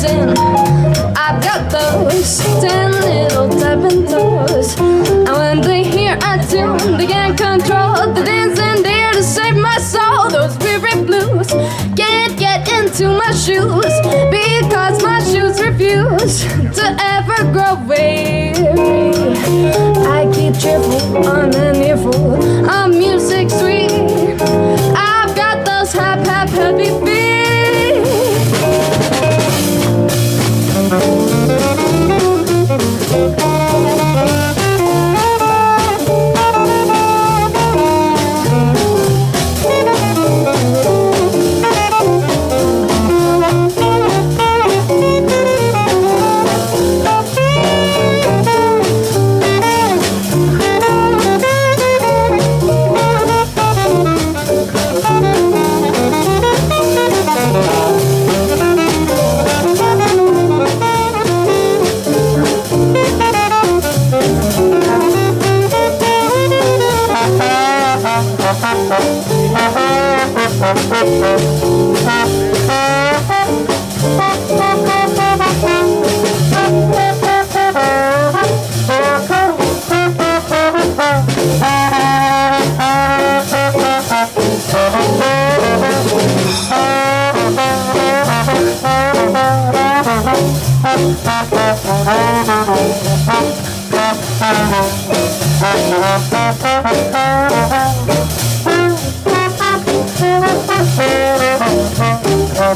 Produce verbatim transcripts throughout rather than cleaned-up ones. dancing. I've got those ten little tapping toes, and when they hear a tune, they can't control the dancing there to save my soul. Those weary blues can't get into my shoes, because my shoes refuse to ever grow weary. I keep cheerful on an earful of music sweet. I've got those hap hap happy feet.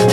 you.